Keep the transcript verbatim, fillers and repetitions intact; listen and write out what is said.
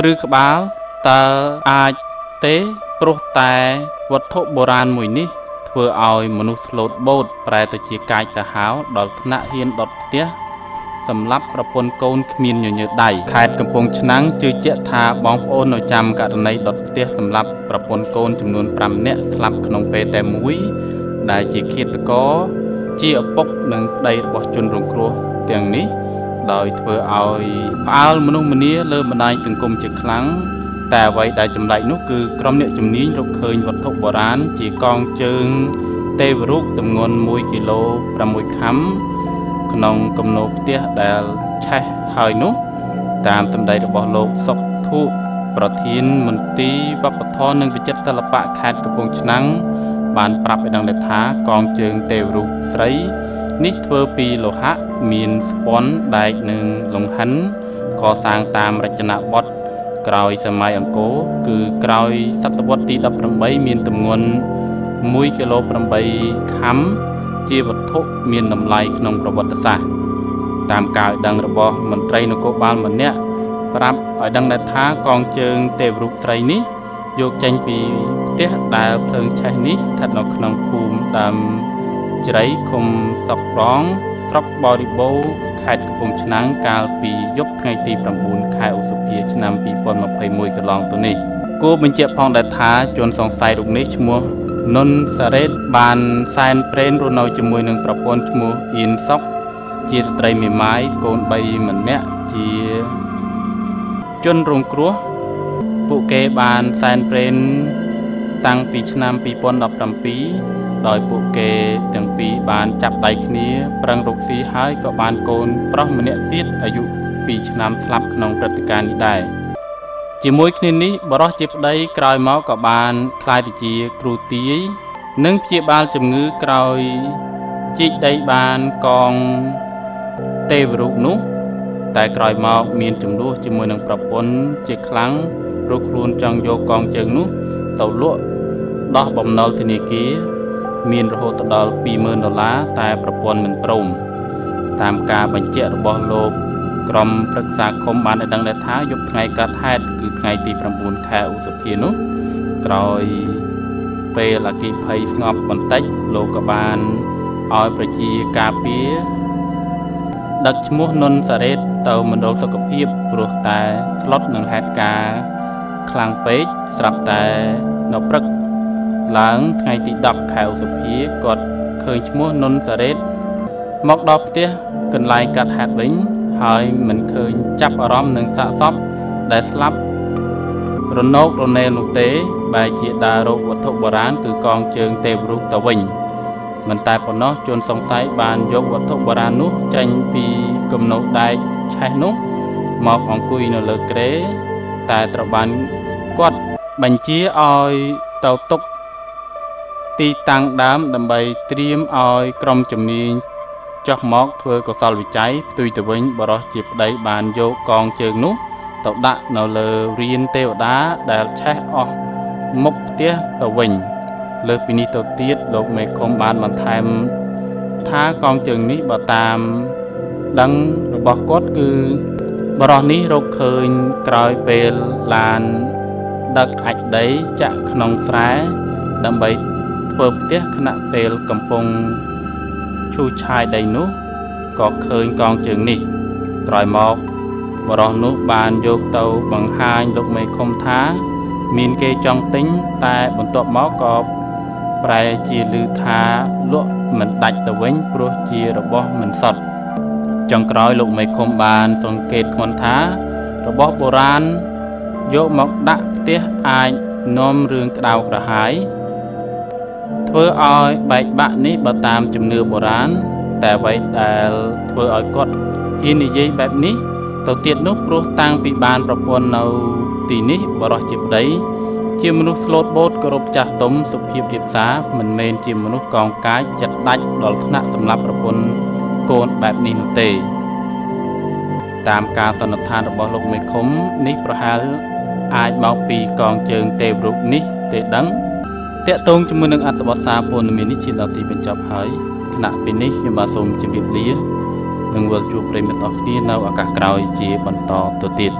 ព្រឹកក្បាល តើ អាច ទេ ព្រោះ តែ វត្ថុ បុរាណ មួយ នេះ ធ្វើ ឲ្យ មនុស្ស ស្លូត បូត ប្រែ ទៅ ជា កាយ សាហាវ ដល់ ថ្នាក់ ហ៊ាន ដុត ផ្ទះ សម្រាប់ ប្រពន្ធ កូន គ្មាន ញញើ ដៃ ខេត្ត កំពង់ ឆ្នាំង ជឿជាក់ ថា បងប្អូន នៅ ចាំ ករណី ដុត ផ្ទះ សម្រាប់ ប្រពន្ធ កូន ចំនួន five នាក់ ស្លាប់ ក្នុង ពេល តែ មួយ ដែល ជា ឃាតករ ជា ឪពុក និង ប្តី របស់ ជន រងគ្រោះ ទាំង នេះ ដោយ ធ្វើ ឲ្យ ផ្អើល មនុស្ស មនី លើ បណ្ដាញ សង្គម ជា ខ្លាំង តែ អ្វី ដែល ចម្លែក នោះ គឺ ក្រុម អ្នក ជំនាញ រក ឃើញ វត្ថុ បុរាណ ជា កង ជើង ទេវរូប ទម្ងន់ one គីឡូ six ខាំ ក្នុង គំនូរ ផ្ទះ ដែល ឆេះ ហើយ នោះ តាម សម្ដី របស់ លោក សុខធូប ប្រធាន មន្ទីរ វប្បធម៌ និង វិចិត្រ សិល្បៈ ខេត្ត កំពង់ ឆ្នាំង បាន ប្រាប់ ឲ្យ ដឹង ថា កង ជើង ទេវរូប ស្រី នេះ ធ្វើ ពី លោហៈ មាន ស្ពាន់ ដែក និង លង្ហិន ក សាង តាម រចនា បថ ក្រោយ សម័យ អង្គរ គឺ ក្រោយ សតវត្សរ៍ ទី eighteen មាន ទម្ងន់ one គីឡូ eight ខាំ ជា វត្ថុ មាន តម្លៃ ក្នុង ប្រវត្តិសាស្ត្រ តាម ការ ដឹង របស់ មន្ត្រី នគរបាល ម្នាក់ ប្រាប់ ឲ្យ ដឹង ថា កង ជើង ទេវរូប ស្រី នេះ យក ចេញ ពី ផ្ទះ ដែល ភ្លើង ឆេះ នេះ ស្ថិត នៅ ក្នុង ភូមិ តាម ជ្រៃ ឃុំ សក់ ស្រុក បរិបូរ ខេត្ត កំពង់ ឆ្នាំង កាល ពី យប់ ថ្ងៃ ទី nine ខែ ឧសភា ឆ្នាំ twenty twenty-one កន្លង ទៅ នេះ គួរ បញ្ជាក់ ផង ដែរ ថា ជន សង្ស័យ រូប នេះ ឈ្មោះ នុន សារ៉េត បាន សែន ព្រេន រស់ នៅ ជាមួយ នឹង ប្រពន្ធ ឈ្មោះ អ៊ីន សុក ជា ស្ត្រី មេម៉ាយ កូន three ម្នាក់ ជា ជន រងគ្រោះ ពួក គេ បាន សែន ព្រេន តាំង ពី ឆ្នាំ twenty seventeen ដោយពួកគេ ទាំង ពីរ បាន ចាប់ ដៃ គ្នា ប្រឹង រកស៊ី ហើយ ក៏ បាន កូន ប្រុស ម្នាក់ ទៀត អាយុ two ឆ្នាំ ស្លាប់ ក្នុង ព្រឹត្តិការណ៍ នេះ ដែរ ជាមួយ គ្នា នេះ បរិស ជា ប្តី ក្រោយ មក ក៏ បាន ខ្លាយ ទៅ ជា គ្រូ ទាយ និង ព្យាបាល ជំងឺ ក្រោយ ជីក ដី បាន កង ទេវរូប នោះ តែ ក្រោយ មក មាន ចំនួន ជាមួយ នឹង ប្រពន្ធ ជា ខ្លាំង រក ខ្លួន ចង់ យក កង ជើង នោះ ទៅ លក់ ដោះ បំណុល ធនាគារ មាន រហូត ដល់ two thousand ដុល្លារ តែ ប្រពន្ធ មិន ព្រម តាម ការ បញ្ជាក់ របស់ លោក ក្រុម ប្រឹក្សា ឃុំ បាន ឲ្យ ដឹង ថា យប់ ថ្ងៃ កើត ហេតុ គឺ ថ្ងៃ ទី nine ខែ ឧសភា នោះ ក្រោយ ពេល អគ្គិភ័យ ស្ងប់ បន្តិច លោក ក៏ បាន ឲ្យ ប្រជា ការពារ ដឹក ឈ្មោះ នុន សារ៉េត ទៅ មណ្ឌល សុខភាព ព្រោះ តែ ស្លុត នឹង ហេតុ ការ ខ្លាំង ពេក ស្រាប់ តែ នៅ ព្រឹក ឡើង ថ្ងៃ ទី ten ខែ ឧសភា គាត់ ឃើញ ឈ្មោះ នុន សារ៉េត មក ដល់ ផ្ទះ កន្លែង កាត់ ហេតុ វិញ ហើយ មិន ឃើញ ចាប់ អារម្មណ៍ នឹង សាកសព ដែល ស្លាប់ រណោក រណែល នោះ ទេ បែរ ជា ដើរ រក វត្ថុ បុរាណ គឺ កង ជើង ទេវរូប ទៅ វិញ មិន តែ ប៉ុណ្ណោះ ជន សង្ស័យ បាន យក វត្ថុ បុរាណ នោះ ចេញ ពី គំនូរ ដែក ឆេះ នោះ មក អង្គុយ នៅ លើ គ្រែ តែ ត្រូវ បាន គាត់ បញ្ជា ឲ្យ ទៅ ទុក ទីតាំងដើម ដើម្បី ត្រៀម ឲ្យ ក្រុម ជំនាញ ចោះ មក ធ្វើ កុសល វិច័យ ផ្ទុយ ទៅ វិញ បរិស ជា ប្តី បាន យក កង ជើង នោះ ទៅ ដាក់ នៅ លើ រាន ទេវតា ដែល ឆេះ អស់ មុខ ផ្ទះ ទៅ វិញ លើ ពី នេះ ទៅ ទៀត លោក មេឃុំ បាន បន្ថែម ថា កង ជើង នេះ បើ តាម ដឹង របស់ គាត់ គឺ បរិស នេះ រក ឃើញ ក្រោយ ពេល ឡាន ដឹក អាចដី ចាក់ ក្នុង ស្រែ ដើម្បី ធ្វើផ្ទះ ខណៈ ពេល កំពុង ឈូសឆាយ ដី នោះ ក៏ ឃើញ កង ជើង នេះ ក្រោយ មក បរិស នោះ បាន យក ទៅ បង្ហាញ លោក មេឃុំ ថា មាន គេ ចង់ ទិញ តែ បន្ទាប់ មក ក៏ ប្រែ ជា ឮ ថា លក់ មិន ដាច់ ទៅ វិញ ព្រោះ ជា របស់ មិន សុទ្ធ ចុង ក្រោយ លោក មេឃុំ បាន សង្កេត ធ្ងន់ ថា របស់ បុរាណ យក មក ដាក់ ផ្ទះ អាច នាំ រឿង ក្តៅ ក្រហាយ ធ្វើ ឲ្យ បែកបាក់ នេះ បើ តាម ជំនឿ បុរាណ តែ អ្វី ដែល ធ្វើ ឲ្យ គាត់ ហ៊ាន និយាយ បែប នេះ ទៅ ទៀត នោះ ព្រោះ តាំង ពី បាន ប្រពន្ធ នៅ ទី នេះ បរិស ជា ប្តី ជា មនុស្ស ស្លូត បូត គោរព ចាស់ ទុំ សុភាព រៀបសារ មិន មែន ជា មនុស្ស កោងកាច ចិត្ត ដាច់ ដល់ ថ្នាក់ សម្រាប់ ប្រពន្ធ កូន បែប នេះ នោះ ទេ តាម ការ សន្និដ្ឋាន របស់ លោក មេឃុំ នេះ ប្រហែល អាច មក ពី កង ជើង ទេវរូប នេះ ទេ ដឹង តេតង ជាមួយ នឹង អត្ថបទសារព័ត៌មាននេះ ជា ដល់ ទី បញ្ចប់ ហើយ គណៈ ពេល នេះ ខ្ញុំ បាទ សូម ជម្រាប លា នឹង វិល ជួប ប្រិយមិត្ត អស់ គ្នា នៅ ឱកាស ក្រោយ ជា បន្ត ទៅ ទៀត